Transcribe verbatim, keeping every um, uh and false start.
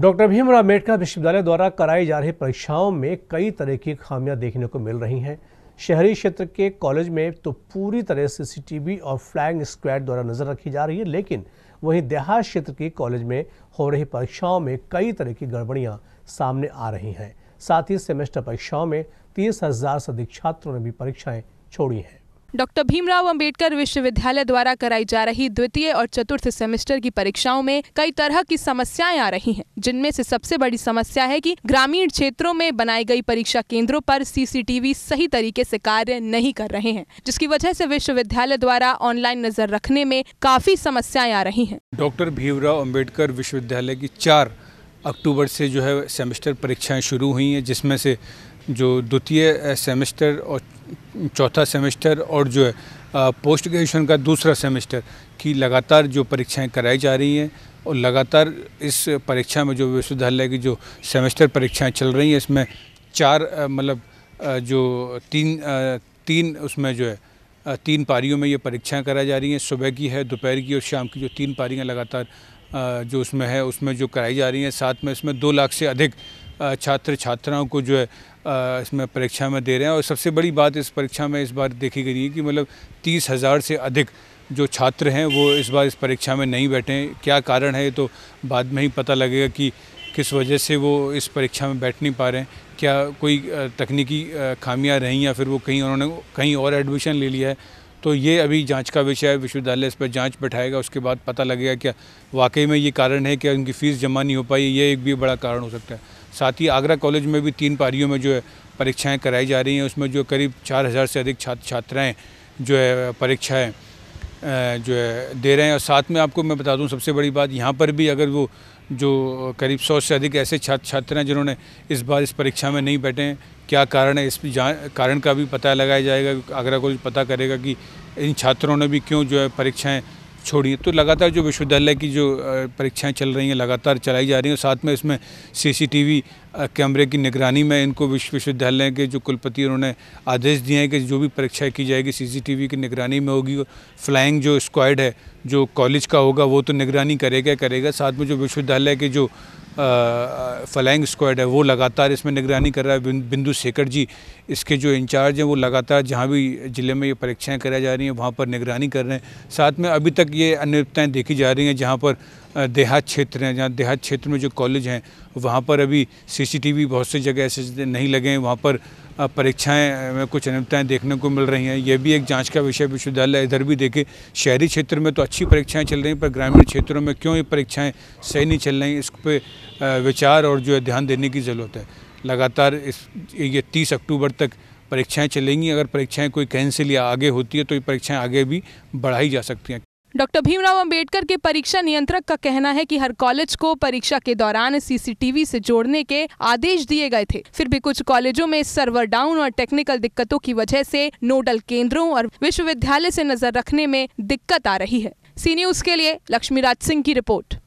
Doctor Bhimrao Ambedkar विश्वविद्यालय द्वारा कराई जा रही परीक्षाओं में कई तरह की खामियां देखने को मिल रही हैं। शहरी क्षेत्र के कॉलेज में तो पूरी तरह से सीसीटीवी और फ्लैग स्क्वाड द्वारा नजर रखी जा रही है, लेकिन वहीं देहात क्षेत्र के कॉलेज में हो रही परीक्षाओं में कई तरह की गड़बड़ियां सामने आ रही हैं। साथ ही सेमेस्टर परीक्षाओं में तीस हजार से अधिक छात्रों ने भी परीक्षाएं छोड़ी हैं। डॉक्टर भीमराव अंबेडकर विश्वविद्यालय द्वारा कराई जा रही द्वितीय और चतुर्थ सेमेस्टर की परीक्षाओं में कई तरह की समस्याएं आ रही हैं, जिनमें से सबसे बड़ी समस्या है कि ग्रामीण क्षेत्रों में बनाई गई परीक्षा केंद्रों पर सीसीटीवी सही तरीके से कार्य नहीं कर रहे हैं, जिसकी वजह से विश्वविद्यालय द्वारा ऑनलाइन नजर रखने में काफी समस्याएं आ रही है। डॉक्टर भीमराव अम्बेडकर विश्वविद्यालय की चार अक्टूबर से जो है सेमेस्टर परीक्षाएँ शुरू हुई हैं, जिसमें से जो द्वितीय सेमेस्टर और चौथा सेमेस्टर और जो है पोस्ट ग्रेजुएशन का दूसरा सेमेस्टर की लगातार जो परीक्षाएं कराई जा रही हैं और लगातार इस परीक्षा में जो विश्वविद्यालय की जो सेमेस्टर परीक्षाएं चल रही हैं, इसमें चार मतलब जो तीन तीन उसमें जो है तीन पारियों में ये परीक्षाएं कराई जा रही हैं। सुबह की है, दोपहर की और शाम की, जो तीन पारियाँ लगातार जो उसमें है उसमें जो कराई जा रही हैं। साथ में इसमें दो लाख से अधिक छात्र छात्राओं को जो है इसमें परीक्षा में दे रहे हैं। और सबसे बड़ी बात इस परीक्षा में इस बार देखी गई है कि मतलब तीस हज़ार से अधिक जो छात्र हैं वो इस बार इस परीक्षा में नहीं बैठे हैं। क्या कारण है ये तो बाद में ही पता लगेगा कि किस वजह से वो इस परीक्षा में बैठ नहीं पा रहे हैं। क्या कोई तकनीकी खामियां रहीं या फिर वो कहीं उन्होंने कहीं और एडमिशन ले लिया है, तो ये अभी जांच का विषय है। विश्वविद्यालय इस पर जांच बैठाएगा, उसके बाद पता लगेगा क्या वाकई में ये कारण है, क्या उनकी फ़ीस जमा नहीं हो पाई, ये एक भी बड़ा कारण हो सकता है। साथ ही आगरा कॉलेज में भी तीन पारियों में जो है परीक्षाएं कराई जा रही हैं, उसमें जो करीब चार हज़ार से अधिक छात्र छात्राएँ जो है परीक्षाएँ जो है दे रहे हैं। और साथ में आपको मैं बता दूं सबसे बड़ी बात यहाँ पर भी अगर वो जो करीब सौ से अधिक ऐसे छात्र छात्र हैं जिन्होंने इस बार इस परीक्षा में नहीं बैठे हैं, क्या कारण है इस कारण का भी पता लगाया जाएगा। आगरा कॉलेज पता करेगा कि इन छात्रों ने भी क्यों जो है परीक्षाएँ छोड़ी। तो लगातार जो विश्वविद्यालय की जो परीक्षाएं चल रही हैं लगातार चलाई जा रही हैं। साथ में इसमें सीसीटीवी कैमरे की निगरानी में इनको विश्वविद्यालय के जो कुलपति उन्होंने आदेश दिए हैं कि जो भी परीक्षाएं की जाएगी सीसीटीवी की निगरानी में होगी। फ्लाइंग जो स्क्वाड है जो कॉलेज का होगा वो तो निगरानी करेगा करेगा साथ में जो विश्वविद्यालय के जो फ्लाइंग स्क्वाड है वो लगातार इसमें निगरानी कर रहा है। बिंदु शेखर जी इसके जो इंचार्ज हैं वो लगातार जहाँ भी ज़िले में ये परीक्षाएं कराई जा रही हैं वहाँ पर निगरानी कर रहे हैं। साथ में अभी तक ये अनियमितताएं देखी जा रही हैं जहाँ पर देहात क्षेत्र हैं, जहाँ देहात क्षेत्र में जो कॉलेज हैं वहाँ पर अभी सीसीटीवी बहुत सी जगह ऐसे नहीं लगे हैं, वहाँ पर परीक्षाएं में कुछ अनियमितताएं देखने को मिल रही हैं। यह भी एक जांच का विषय विश्वविद्यालय इधर भी देखे। शहरी क्षेत्र में तो अच्छी परीक्षाएं चल रही हैं, पर ग्रामीण क्षेत्रों में क्यों ये परीक्षाएं सही नहीं चल रही, इस पर विचार और जो है ध्यान देने की ज़रूरत है। लगातार इस ये तीस अक्टूबर तक परीक्षाएँ चलेंगी। अगर परीक्षाएँ कोई कैंसिल या आगे होती है तो ये परीक्षाएँ आगे भी बढ़ाई जा सकती हैं। डॉक्टर भीमराव अंबेडकर के परीक्षा नियंत्रक का कहना है कि हर कॉलेज को परीक्षा के दौरान सीसीटीवी से जोड़ने के आदेश दिए गए थे, फिर भी कुछ कॉलेजों में सर्वर डाउन और टेक्निकल दिक्कतों की वजह से नोडल केंद्रों और विश्वविद्यालय से नजर रखने में दिक्कत आ रही है। सी न्यूज के लिए लक्ष्मी राज सिंह की रिपोर्ट।